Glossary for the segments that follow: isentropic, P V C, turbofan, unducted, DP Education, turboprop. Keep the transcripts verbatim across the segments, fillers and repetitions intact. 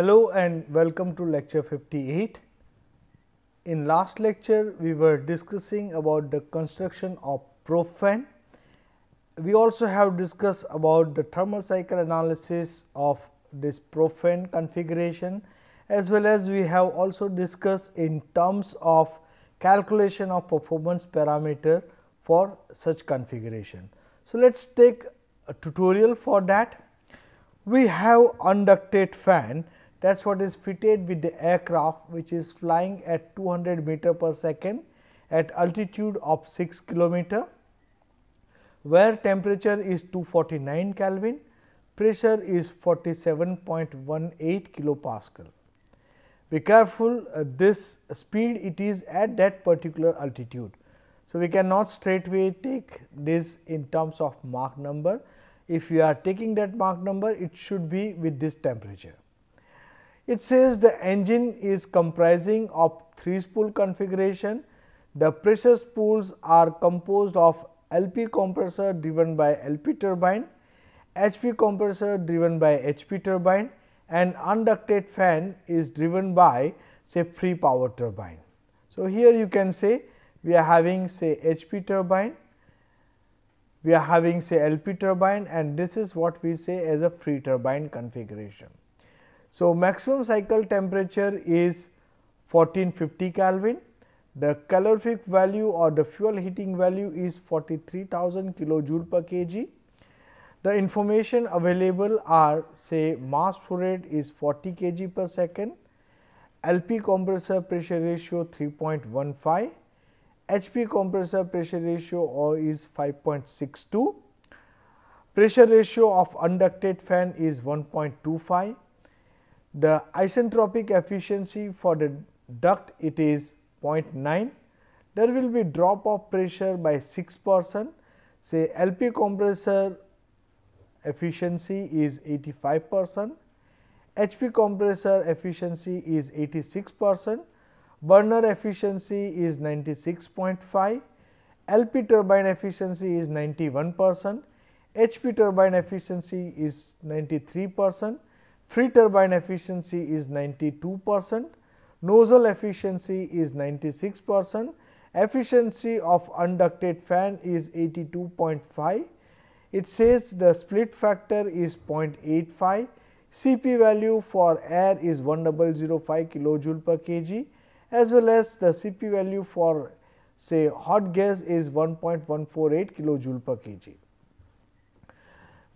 Hello and welcome to lecture fifty-eight. In last lecture, we were discussing about the construction of probe fan. We also have discussed about the thermal cycle analysis of this probe fan configuration, as well as we have also discussed in terms of calculation of performance parameter for such configuration. So, let us take a tutorial for that. We have unducted fan. That is what is fitted with the aircraft which is flying at two hundred meter per second at altitude of six kilometer, where temperature is two forty-nine Kelvin, pressure is forty-seven point one eight kilopascal. Be careful, uh, this speed it is at that particular altitude. So, we cannot straightway take this in terms of Mach number. If you are taking that Mach number, it should be with this temperature. It says the engine is comprising of three spool configuration. The pressure spools are composed of L P compressor driven by L P turbine, H P compressor driven by H P turbine, and unducted fan is driven by say free power turbine. So, here you can say we are having say H P turbine, we are having say L P turbine, and this is what we say as a free turbine configuration. So, maximum cycle temperature is fourteen fifty Kelvin, the calorific value or the fuel heating value is forty-three thousand kilojoule per kilogram. The information available are say mass flow rate is forty kilograms per second, L P compressor pressure ratio three point one five, H P compressor pressure ratio or is five point six two, pressure ratio of unducted fan is one point two five. The isentropic efficiency for the duct it is zero point nine. There will be drop of pressure by six percent, say L P compressor efficiency is eighty-five percent, H P compressor efficiency is eighty-six percent, burner efficiency is ninety-six point five, L P turbine efficiency is ninety-one percent, H P turbine efficiency is ninety-three percent, free turbine efficiency is ninety-two percent, nozzle efficiency is ninety-six percent, efficiency of unducted fan is eighty-two point five. It says the split factor is zero point eight five, C P value for air is one thousand five kilojoule per kilogram, as well as the C P value for say hot gas is one point one four eight kilojoule per kilogram.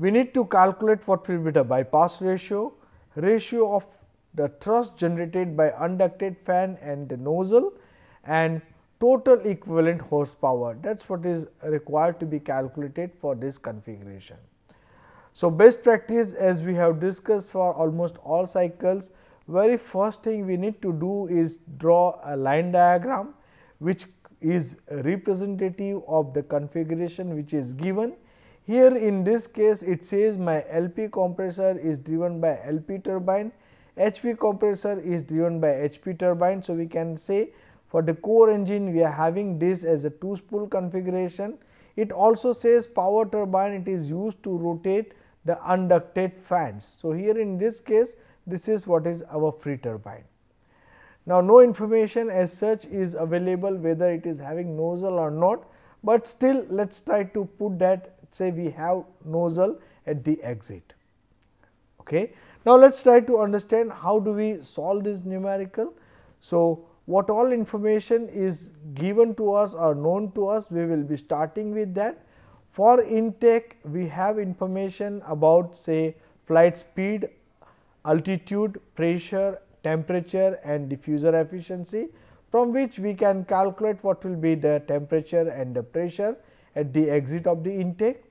We need to calculate what will be the bypass ratio. Ratio of the thrust generated by unducted fan and the nozzle, and total equivalent horsepower, that is what is required to be calculated for this configuration. So, best practice as we have discussed for almost all cycles, very first thing we need to do is draw a line diagram which is representative of the configuration which is given. Here in this case it says my L P compressor is driven by L P turbine, H P compressor is driven by H P turbine. So, we can say for the core engine we are having this as a two spool configuration. It also says power turbine it is used to rotate the unducted fans. So, here in this case this is what is our free turbine. Now, no information as such is available whether it is having nozzle or not, but still let us try to put that say we have nozzle at the exit. Okay. Now, let us try to understand how do we solve this numerical. So, what all information is given to us or known to us, we will be starting with that. For intake we have information about say flight speed, altitude, pressure, temperature and diffuser efficiency, from which we can calculate what will be the temperature and the pressure at the exit of the intake.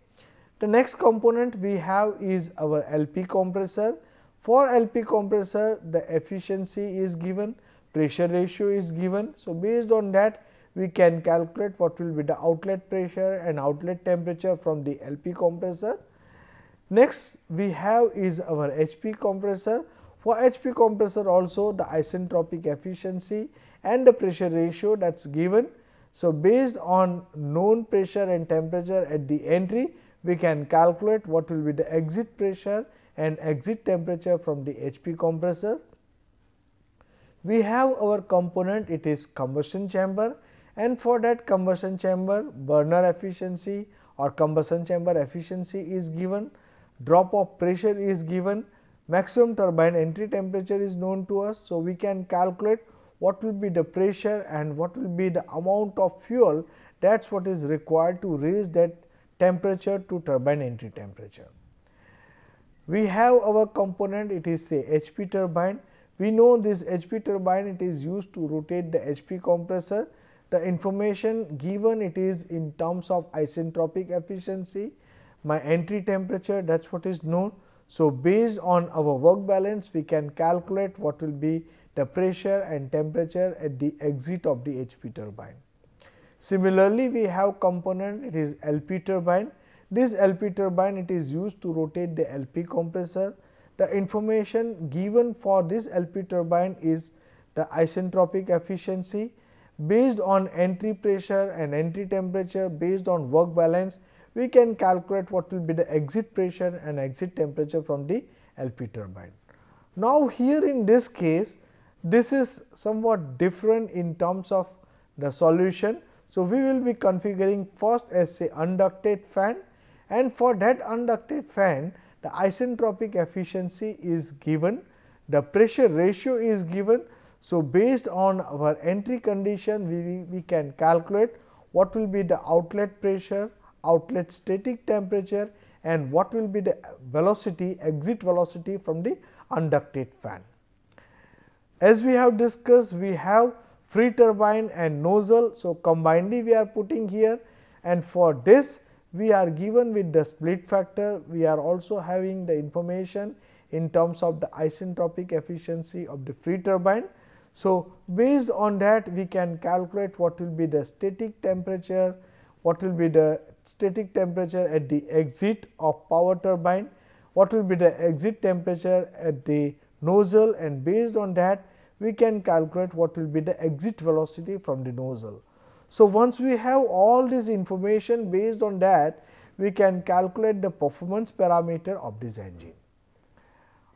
The next component we have is our L P compressor. For L P compressor, the efficiency is given, pressure ratio is given. So, based on that, we can calculate what will be the outlet pressure and outlet temperature from the L P compressor. Next, we have is our H P compressor. For H P compressor also, the isentropic efficiency and the pressure ratio that is given. So, based on known pressure and temperature at the entry, we can calculate what will be the exit pressure and exit temperature from the H P compressor. We have our component, it is combustion chamber, and for that combustion chamber burner efficiency or combustion chamber efficiency is given, drop of pressure is given, maximum turbine entry temperature is known to us. So, we can calculate what will be the pressure and what will be the amount of fuel that is what is required to raise that temperature to turbine entry temperature. We have our component, it is say H P turbine. We know this H P turbine, it is used to rotate the H P compressor. The information given, it is in terms of isentropic efficiency, my entry temperature, that is what is known. So, based on our work balance, we can calculate what will be the pressure and temperature at the exit of the H P turbine. Similarly, we have component, it is L P turbine. This L P turbine, it is used to rotate the L P compressor. The information given for this L P turbine is the isentropic efficiency. Based on entry pressure and entry temperature, based on work balance, we can calculate what will be the exit pressure and exit temperature from the L P turbine. Now, here in this case, this is somewhat different in terms of the solution. So, we will be configuring first as say unducted fan, and for that unducted fan, the isentropic efficiency is given, the pressure ratio is given. So, based on our entry condition, we, we can calculate what will be the outlet pressure, outlet static temperature, and what will be the velocity, exit velocity from the unducted fan. As we have discussed, we have free turbine and nozzle. So, combinedly we are putting here, and for this we are given with the split factor. We are also having the information in terms of the isentropic efficiency of the free turbine. So, based on that, we can calculate what will be the static temperature, what will be the static temperature at the exit of power turbine, what will be the exit temperature at the nozzle, and based on that we can calculate what will be the exit velocity from the nozzle. So, once we have all this information, based on that we can calculate the performance parameter of this engine.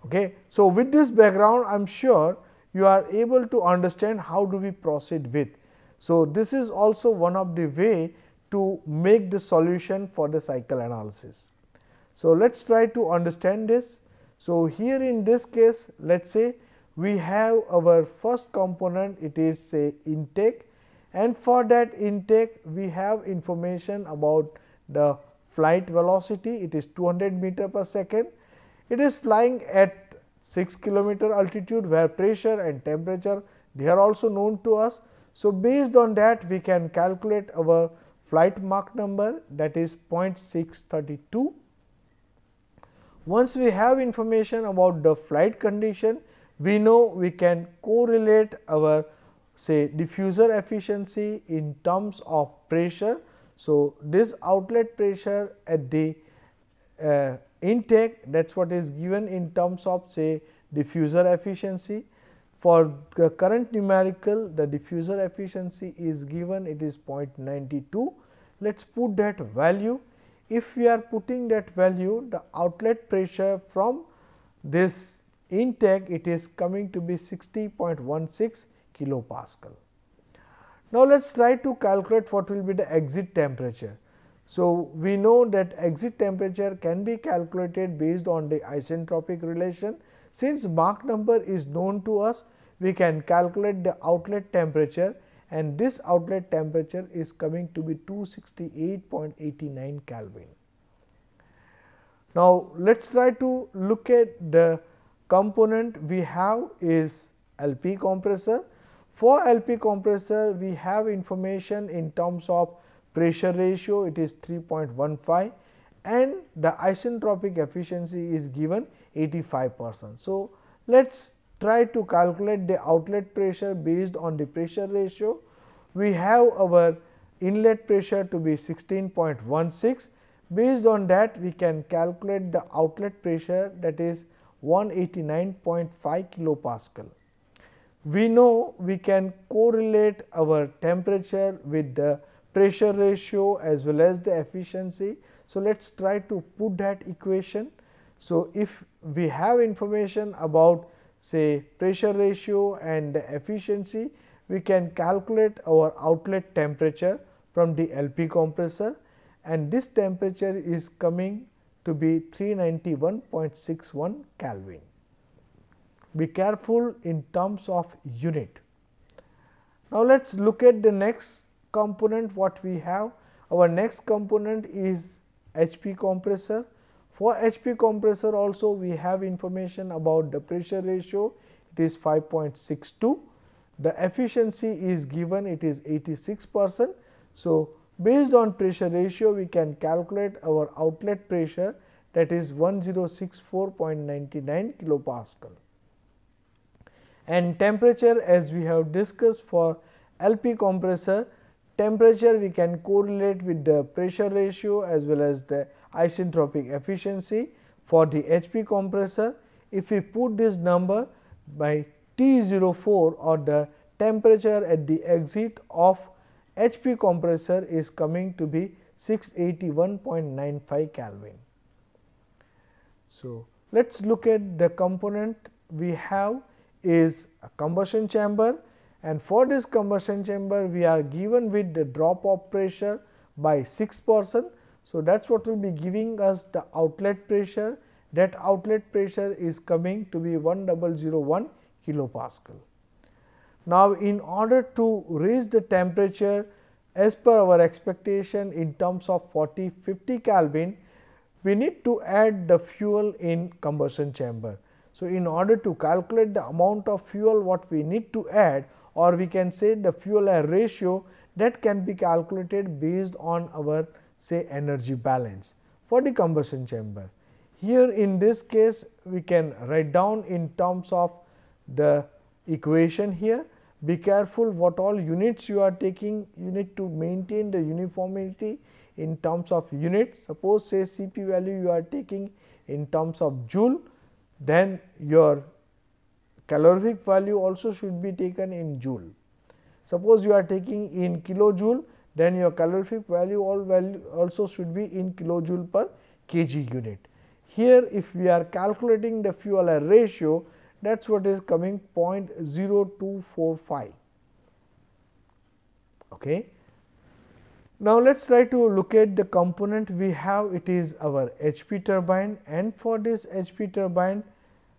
Okay. So, with this background, I am sure you are able to understand how do we proceed with. So, this is also one of the way to make the solution for the cycle analysis. So, let us try to understand this. So, here in this case, let us say we have our first component, it is say intake, and for that intake we have information about the flight velocity, it is two hundred meter per second. It is flying at six kilometer altitude, where pressure and temperature, they are also known to us. So, based on that we can calculate our flight Mach number, that is zero point six three two. Once we have information about the flight condition, we know we can correlate our say diffuser efficiency in terms of pressure. So, this outlet pressure at the uh, intake, that is what is given in terms of say diffuser efficiency. For the current numerical, the diffuser efficiency is given, it is zero point nine two. Let us put that value. If we are putting that value, the outlet pressure from this intake, it is coming to be sixty point one six kilopascal. Now, let us try to calculate what will be the exit temperature. So, we know that exit temperature can be calculated based on the isentropic relation. Since Mach number is known to us, we can calculate the outlet temperature, and this outlet temperature is coming to be two sixty-eight point eight nine Kelvin. Now, let us try to look at the component we have is L P compressor. For L P compressor, we have information in terms of pressure ratio, it is three point one five, and the isentropic efficiency is given eighty-five percent. So, let us try to calculate the outlet pressure based on the pressure ratio. We have our inlet pressure to be sixteen point one six. Based on that, we can calculate the outlet pressure, that is one eighty-nine point five kilopascal. We know we can correlate our temperature with the pressure ratio as well as the efficiency. So, let us try to put that equation. So, if we have information about say pressure ratio and the efficiency, we can calculate our outlet temperature from the L P compressor, and this temperature is coming to be three ninety-one point six one Kelvin. Be careful in terms of unit. Now, let us look at the next component what we have. Our next component is H P compressor. For H P compressor also we have information about the pressure ratio, it is five point six two. The efficiency is given, it is eighty-six percent. So, based on pressure ratio we can calculate our outlet pressure, that is one thousand sixty-four point nine nine kilopascal. And temperature, as we have discussed for L P compressor, temperature we can correlate with the pressure ratio as well as the isentropic efficiency. For the H P compressor, if we put this number by T zero four, or the temperature at the exit of H P compressor is coming to be six eighty-one point nine five Kelvin. So, let us look at the component we have is a combustion chamber, and for this combustion chamber we are given with the drop of pressure by six percent. So, that is what will be giving us the outlet pressure. That outlet pressure is coming to be one thousand one kilopascal. Now, in order to raise the temperature as per our expectation in terms of forty to fifty Kelvin, we need to add the fuel in combustion chamber. So, in order to calculate the amount of fuel what we need to add, or we can say the fuel air ratio, that can be calculated based on our say energy balance for the combustion chamber. Here in this case we can write down in terms of the equation here. Be careful what all units you are taking, you need to maintain the uniformity in terms of units. Suppose say C P value you are taking in terms of joule, then your calorific value also should be taken in joule. Suppose you are taking in kilojoule, then your calorific value all value also should be in kilojoule per kg unit. Here if we are calculating the fuel air ratio, that is what is coming zero point zero two four five. Okay. Now, let us try to look at the component we have, it is our H P turbine, and for this H P turbine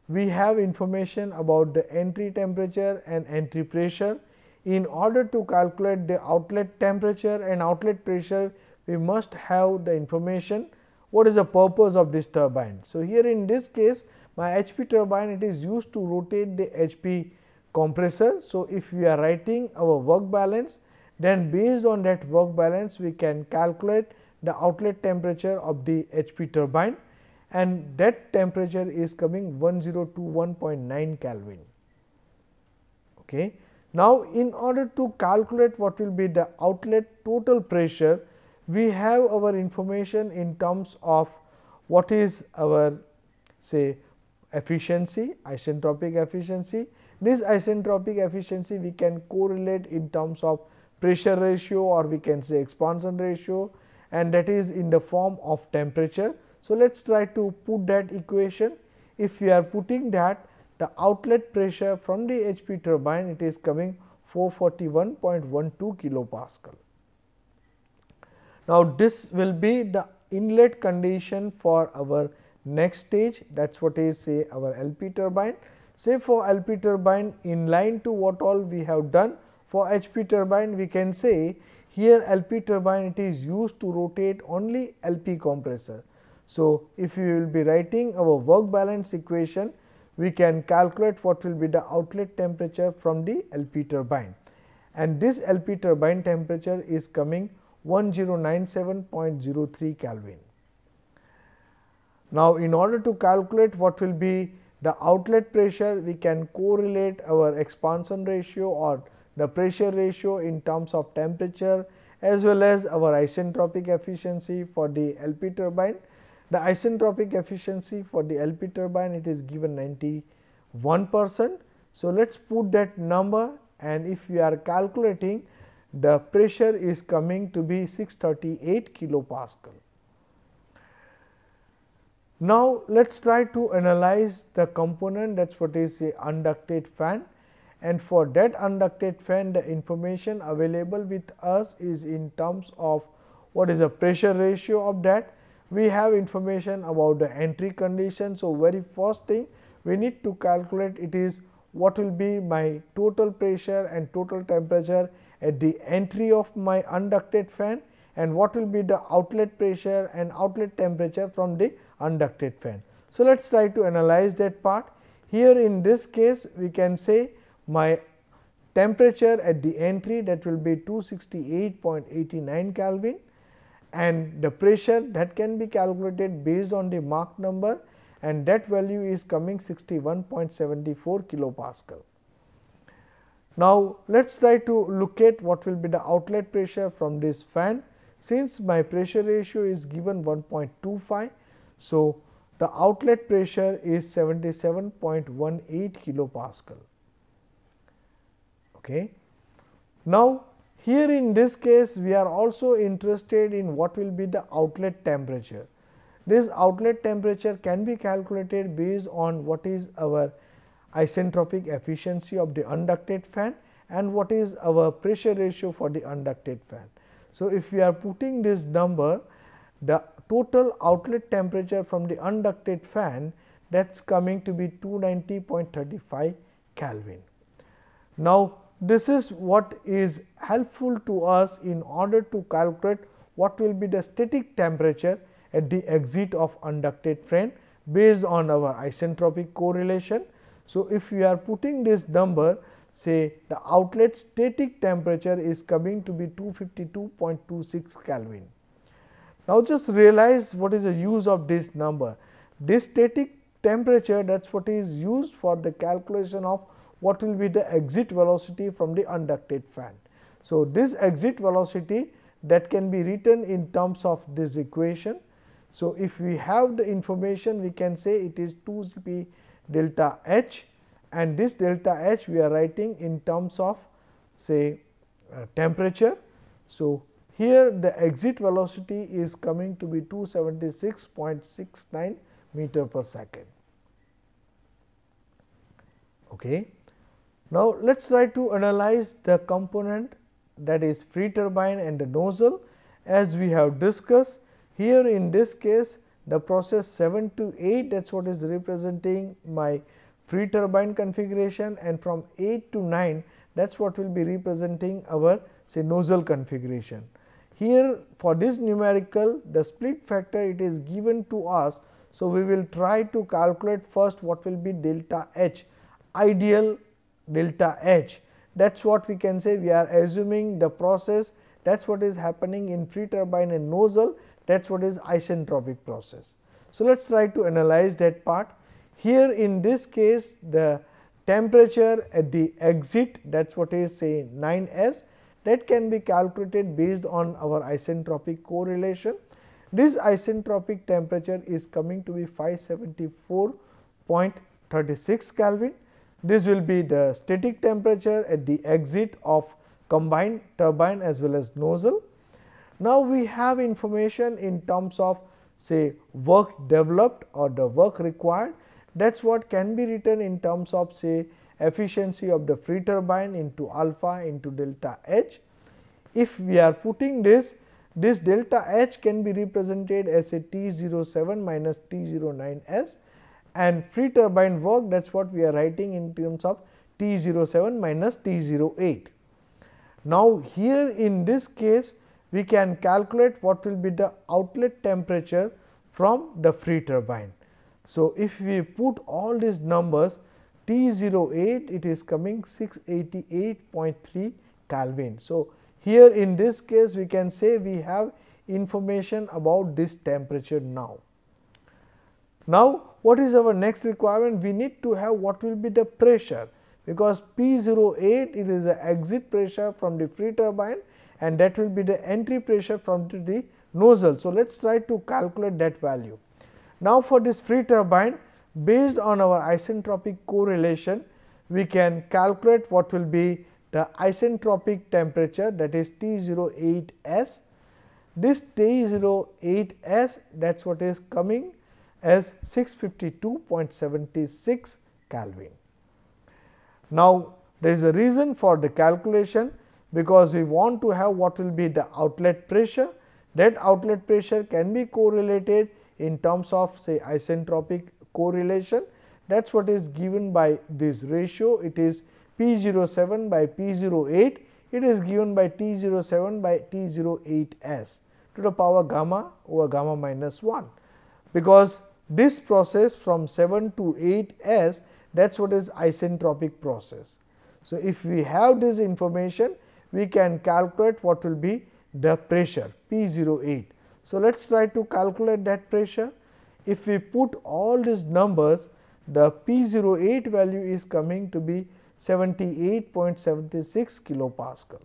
we have information about the entry temperature and entry pressure. In order to calculate the outlet temperature and outlet pressure, we must have the information what is the purpose of this turbine. So, here in this case my H P turbine, it is used to rotate the H P compressor. So, if we are writing our work balance, then based on that work balance we can calculate the outlet temperature of the H P turbine, and that temperature is coming one thousand twenty-one point nine Kelvin. Okay. Now, in order to calculate what will be the outlet total pressure, we have our information in terms of what is our say efficiency, isentropic efficiency. This isentropic efficiency we can correlate in terms of pressure ratio, or we can say expansion ratio, and that is in the form of temperature. So, let us try to put that equation. If we are putting that, the outlet pressure from the H P turbine, it is coming four forty-one point one two kilopascal. Now, this will be the inlet condition for our next stage, that is what is say our L P turbine. Say for L P turbine, in line to what all we have done for H P turbine, we can say here L P turbine, it is used to rotate only L P compressor. So, if we will be writing our work balance equation, we can calculate what will be the outlet temperature from the L P turbine. And this L P turbine temperature is coming one thousand ninety-seven point zero three Kelvin. Now, in order to calculate what will be the outlet pressure, we can correlate our expansion ratio or the pressure ratio in terms of temperature as well as our isentropic efficiency for the L P turbine. The isentropic efficiency for the L P turbine, it is given ninety-one percent. So, let us put that number, and if we are calculating, the pressure is coming to be six hundred thirty-eight kilopascal. Now, let us try to analyze the component, that is what is a unducted fan, and for that unducted fan the information available with us is in terms of what is the pressure ratio of that. We have information about the entry condition. So, very first thing we need to calculate it is what will be my total pressure and total temperature at the entry of my unducted fan, and what will be the outlet pressure and outlet temperature from the unducted fan. So, let us try to analyze that part. Here in this case we can say my temperature at the entry, that will be two hundred sixty-eight point eight nine Kelvin, and the pressure that can be calculated based on the Mach number, and that value is coming sixty-one point seven four kilopascal. Now, let us try to look at what will be the outlet pressure from this fan. Since my pressure ratio is given one point two five, so the outlet pressure is seventy-seven point one eight kilopascal. Okay. Now, here in this case we are also interested in what will be the outlet temperature. This outlet temperature can be calculated based on what is our isentropic efficiency of the unducted fan and what is our pressure ratio for the unducted fan. So, if we are putting this number, the total outlet temperature from the unducted fan, that is coming to be two hundred ninety point three five Kelvin. Now, this is what is helpful to us in order to calculate what will be the static temperature at the exit of unducted fan based on our isentropic correlation. So, if we are putting this number, say the outlet static temperature is coming to be two hundred fifty-two point two six Kelvin. Now, just realize what is the use of this number. This static temperature, that is what is used for the calculation of what will be the exit velocity from the unducted fan. So, this exit velocity that can be written in terms of this equation. So, if we have the information, we can say it is two C P delta H, and this delta H we are writing in terms of say uh, temperature. So, here the exit velocity is coming to be two hundred seventy-six point six nine meter per second. Okay. Now, let us try to analyze the component, that is free turbine and the nozzle, as we have discussed. Here in this case the process seven to eight, that is what is representing my free turbine configuration, and from eight to nine, that is what will be representing our say nozzle configuration. Here for this numerical the split factor it is given to us. So, we will try to calculate first what will be delta H, ideal delta H, that is what we can say we are assuming the process, that is what is happening in free turbine and nozzle, that is what is isentropic process. So, let us try to analyze that part. Here in this case the temperature at the exit, that is what is say nine S, that can be calculated based on our isentropic correlation. This isentropic temperature is coming to be five hundred seventy-four point three six Kelvin. This will be the static temperature at the exit of combined turbine as well as nozzle. Now, we have information in terms of say work developed or the work required, that is what can be written in terms of say efficiency of the free turbine into alpha into delta H. If we are putting this, this delta H can be represented as a T zero seven minus T zero nine S, and free turbine work, that is what we are writing in terms of T zero seven minus T zero eight. Now, here in this case we can calculate what will be the outlet temperature from the free turbine. So, if we put all these numbers T zero eight, it is coming six eighty-eight point three Kelvin. So, here in this case we can say we have information about this temperature now. Now, what is our next requirement? We need to have what will be the pressure, because P zero eight it is the exit pressure from the free turbine and that will be the entry pressure from the, the nozzle. So, let us try to calculate that value. Now, for this free turbine, based on our isentropic correlation, we can calculate what will be the isentropic temperature, that is T zero eight S. This T zero eight S, that is what is coming as six fifty-two point seven six Kelvin. Now, there is a reason for the calculation, because we want to have what will be the outlet pressure. That outlet pressure can be correlated in terms of say isentropic correlation, that is what is given by this ratio. It is P zero seven by P zero eight, it is given by T zero seven by T zero eight S to the power gamma over gamma minus one, because this process from seven to eight S, that is what is isentropic process. So, if we have this information, we can calculate what will be the pressure P zero eight. So, let us try to calculate that pressure. If we put all these numbers, the P zero eight value is coming to be seventy-eight point seven six kilopascal.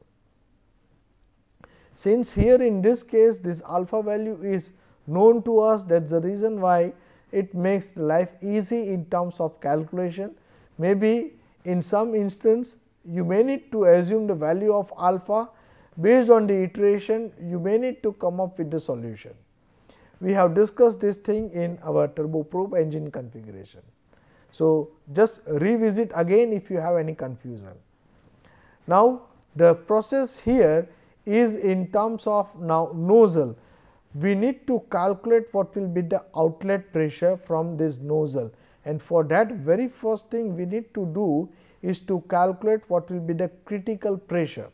Since here in this case this alpha value is known to us, that is the reason why it makes life easy in terms of calculation. Maybe in some instance you may need to assume the value of alpha. Based on the iteration, you may need to come up with the solution. We have discussed this thing in our turboprop engine configuration. So, just revisit again if you have any confusion. Now, the process here is in terms of now nozzle. We need to calculate what will be the outlet pressure from this nozzle, and for that very first thing we need to do is to calculate what will be the critical pressure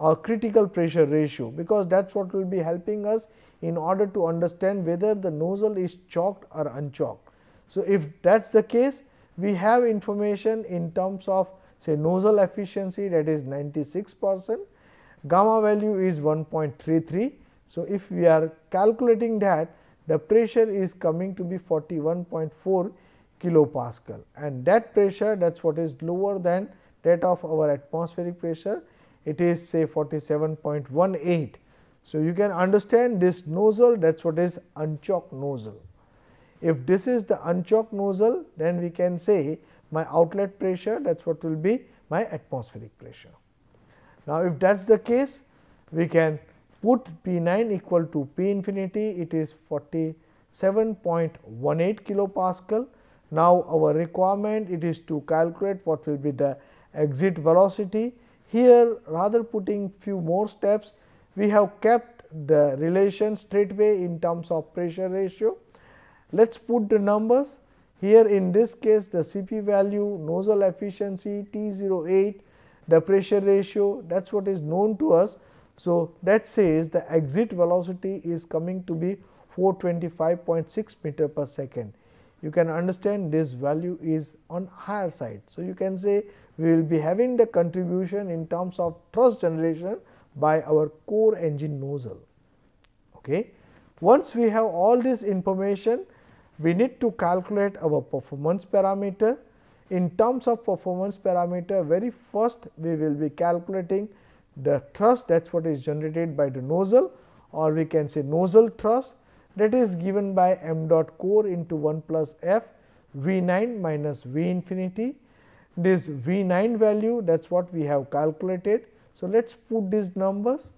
or critical pressure ratio, because that is what will be helping us in order to understand whether the nozzle is choked or unchoked. So, if that is the case, we have information in terms of say nozzle efficiency, that is ninety-six percent, gamma value is one point three three. So, if we are calculating that, the pressure is coming to be forty-one point four kilopascal, and that pressure, that is what is lower than that of our atmospheric pressure, it is say forty-seven point one eight. So, you can understand this nozzle, that is what is unchoked nozzle. If this is the unchoked nozzle, then we can say my outlet pressure, that is what will be my atmospheric pressure. Now, if that is the case, we can put P nine equal to P infinity, it is forty-seven point one eight kilopascal. Now, our requirement it is to calculate what will be the exit velocity. Here rather putting few more steps, we have kept the relation straightway in terms of pressure ratio. Let us put the numbers here in this case, the C P value, nozzle efficiency, T zero eight, the pressure ratio, that is what is known to us. So, that says the exit velocity is coming to be four twenty-five point six meter per second. You can understand this value is on higher side. So, you can say we will be having the contribution in terms of thrust generation by our core engine nozzle. Okay. Once we have all this information, we need to calculate our performance parameter. In terms of performance parameter, very first we will be calculating the thrust, that is what is generated by the nozzle, or we can say nozzle thrust, that is given by m dot core into one plus f V nine minus V infinity. This V nine value, that is what we have calculated. So, let us put these numbers.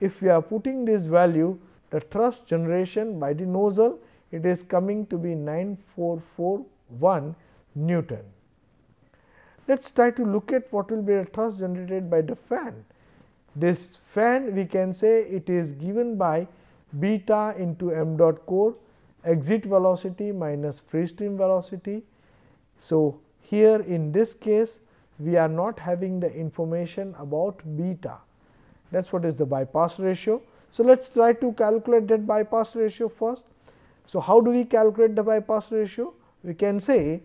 If we are putting this value, the thrust generation by the nozzle, it is coming to be nine four four one Newton. Let us try to look at what will be the thrust generated by the fan. This fan we can say it is given by beta into m dot core, exit velocity minus free stream velocity. So, here in this case we are not having the information about beta, that is what is the bypass ratio. So, let us try to calculate that bypass ratio first. So, how do we calculate the bypass ratio? We can say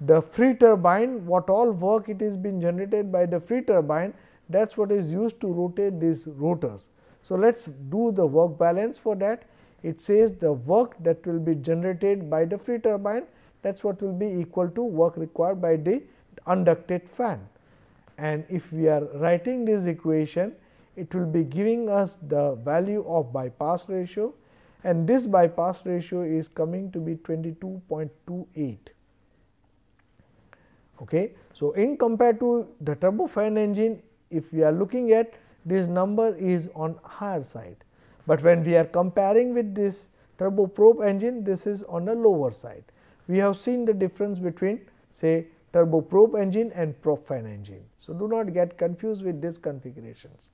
the free turbine, what all work it is been generated by the free turbine, that is what is used to rotate these rotors. So, let us do the work balance for that. It says the work that will be generated by the free turbine, that is what will be equal to work required by the unducted fan. And if we are writing this equation, it will be giving us the value of bypass ratio, and this bypass ratio is coming to be twenty-two point two eight. Okay. So, in compared to the turbofan engine, if we are looking at this number is on higher side, but when we are comparing with this turboprop engine, this is on the lower side. We have seen the difference between say turboprop engine and prop fan engine. So, do not get confused with these configurations.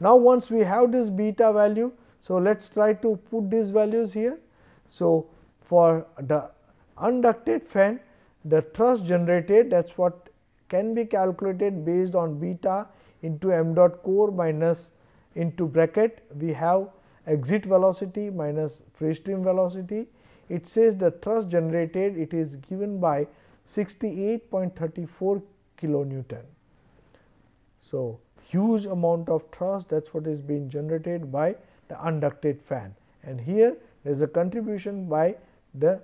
Now, once we have this beta value, so let us try to put these values here. So, for the unducted fan, the thrust generated, that is what can be calculated based on beta into m dot core minus into bracket we have exit velocity minus free stream velocity. It says the thrust generated, it is given by sixty-eight point three four kilonewton. So, huge amount of thrust, that is what is being generated by the unducted fan, and here there is a contribution by the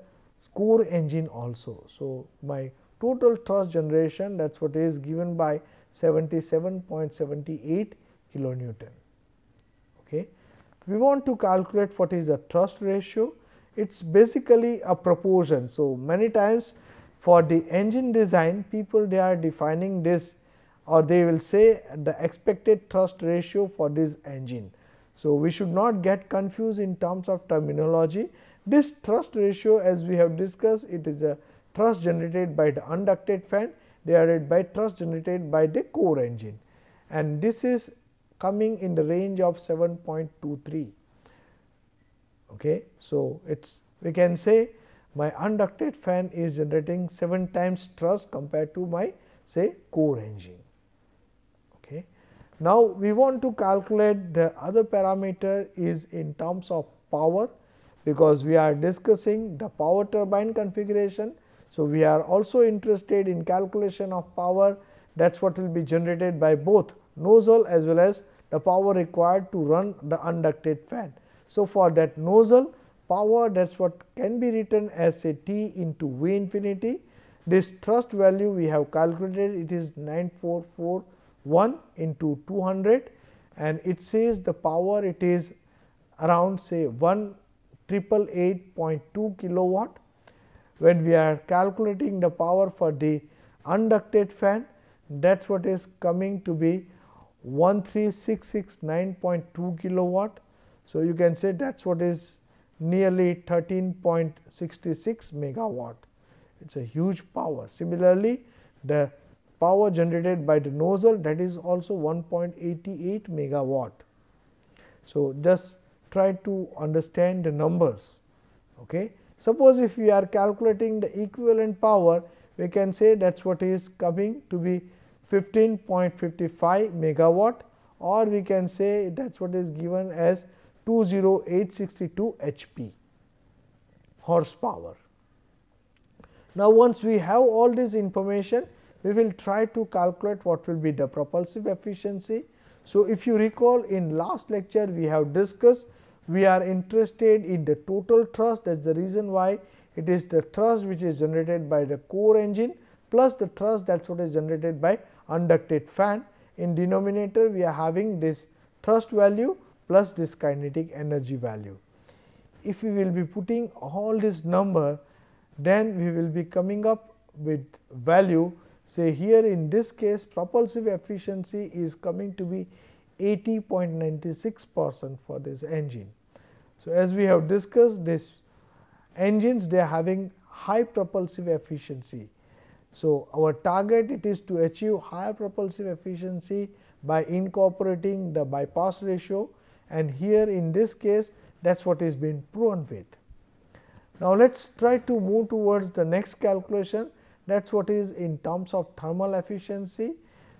core engine also. So, my total thrust generation, that is what is given by seventy-seven point seven eight kilonewton. Okay. We want to calculate what is the thrust ratio. It is basically a proportion. So, many times for the engine design, people they are defining this, or they will say the expected thrust ratio for this engine. So, we should not get confused in terms of terminology. This thrust ratio, as we have discussed, it is a thrust generated by the unducted fan divided by thrust generated by the core engine, and this is coming in the range of seven point two three. Okay. So, it is we can say my unducted fan is generating seven times thrust compared to my say core engine. Okay. Now, we want to calculate the other parameter is in terms of power, because we are discussing the power turbine configuration. So, we are also interested in calculation of power, that is what will be generated by both nozzle as well as the power required to run the unducted fan. So, for that nozzle power, that is what can be written as a T into V infinity. This thrust value we have calculated, it is nine thousand four hundred forty-one into two hundred, and it says the power it is around say one thousand triple eight point two kilowatt. When we are calculating the power for the unducted fan, that is what is coming to be one three six six nine point two kilowatt. So, you can say that is what is nearly thirteen point six six megawatt. It is a huge power. Similarly, the power generated by the nozzle, that is also one point eight eight megawatt. So, just try to understand the numbers. Okay. Suppose if we are calculating the equivalent power, we can say that is what is coming to be fifteen point five five megawatt, or we can say that is what is given as two thousand eight hundred sixty-two H P horsepower. Now, once we have all this information, we will try to calculate what will be the propulsive efficiency. So, if you recall in last lecture we have discussed, we are interested in the total thrust, that is the reason why it is the thrust which is generated by the core engine plus the thrust, that is what is generated by unducted fan. In denominator we are having this thrust value plus this kinetic energy value. If we will be putting all this number, then we will be coming up with value, say here in this case propulsive efficiency is coming to be eighty point nine six percent for this engine. So, as we have discussed, this engines they are having high propulsive efficiency. So, our target it is to achieve higher propulsive efficiency by incorporating the bypass ratio, and here in this case that is what is being proven with. Now, let us try to move towards the next calculation, that is what is in terms of thermal efficiency.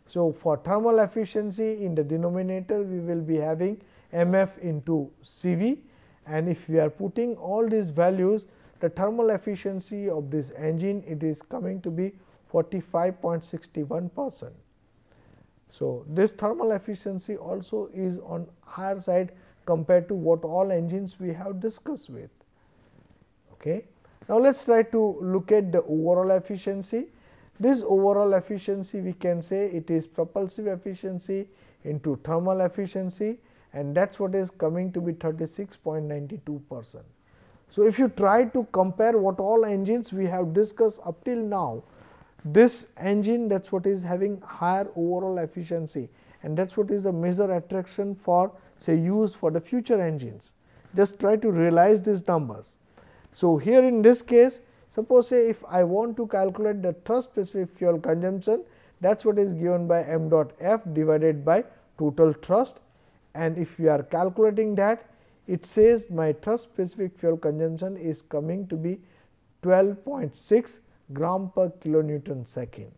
So, for thermal efficiency in the denominator we will be having M F into C V, And if we are putting all these values, the thermal efficiency of this engine, it is coming to be forty-five point six one percent. So, this thermal efficiency also is on higher side compared to what all engines we have discussed with. Okay. Now, let us try to look at the overall efficiency. This overall efficiency, we can say it is propulsive efficiency into thermal efficiency, and that is what is coming to be thirty-six point nine two percent. So, if you try to compare what all engines we have discussed up till now, this engine, that is what is having higher overall efficiency, and that is what is a major attraction for say use for the future engines. Just try to realize these numbers. So, here in this case, suppose say if I want to calculate the thrust specific fuel consumption, that is what is given by m dot f divided by total thrust, and if we are calculating that, it says my thrust specific fuel consumption is coming to be twelve point six gram per kilonewton second.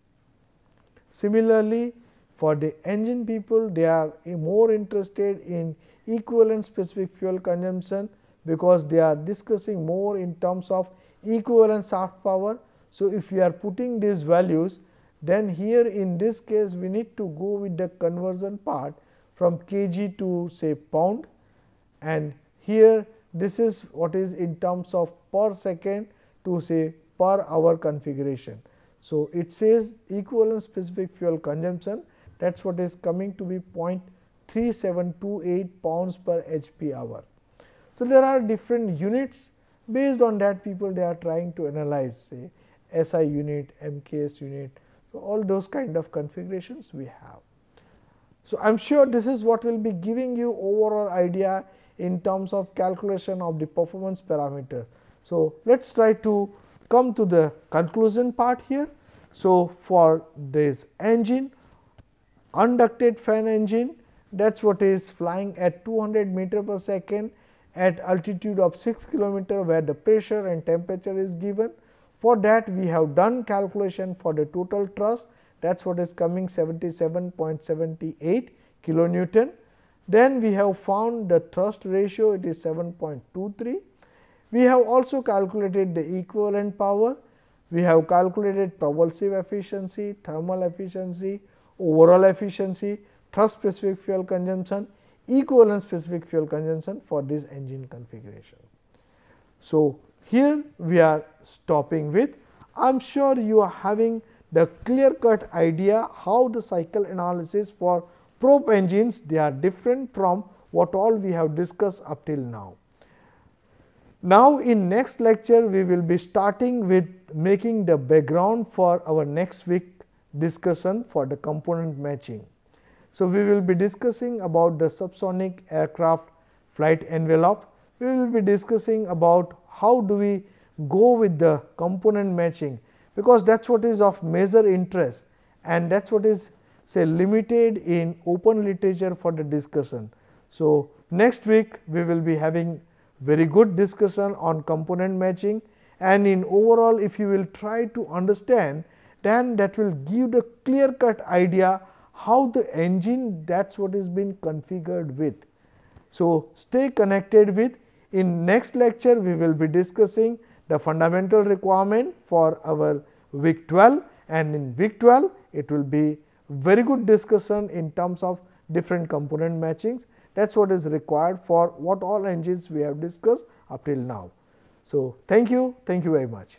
Similarly, for the engine people, they are more interested in equivalent specific fuel consumption, because they are discussing more in terms of equivalent shaft power. So, if we are putting these values, then here in this case we need to go with the conversion part from kg to say pound, and here this is what is in terms of per second to say per hour configuration. So, it says equivalent specific fuel consumption, that is what is coming to be zero point three seven two eight pounds per H P hour. So, there are different units, based on that people they are trying to analyze say S I unit, M K S unit. So, all those kind of configurations we have. So, I am sure this is what will be giving you overall idea in terms of calculation of the performance parameter. So, let us try to come to the conclusion part here. So, for this engine, unducted fan engine, that is what is flying at two hundred meter per second at altitude of six kilometer, where the pressure and temperature is given. For that we have done calculation for the total thrust, that is what is coming seventy-seven point seven eight kilonewton. Then we have found the thrust ratio, it is seven point two three. We have also calculated the equivalent power, we have calculated propulsive efficiency, thermal efficiency, overall efficiency, thrust specific fuel consumption, equivalent specific fuel consumption for this engine configuration. So, here we are stopping with. I am sure you are having the clear cut idea how the cycle analysis for prop engines, they are different from what all we have discussed up till now. Now, in next lecture we will be starting with making the background for our next week discussion for the component matching. So, we will be discussing about the subsonic aircraft flight envelope, we will be discussing about how do we go with the component matching, because that is what is of major interest and that is what is say limited in open literature for the discussion. So, next week we will be having very good discussion on component matching, and in overall if you will try to understand, then that will give the clear cut idea how the engine, that is what is being configured with. So, stay connected with. In next lecture we will be discussing the fundamental requirement for our week twelve, and in week twelve it will be very good discussion in terms of different component matchings, that is what is required for what all engines we have discussed up till now. So, thank you, thank you very much.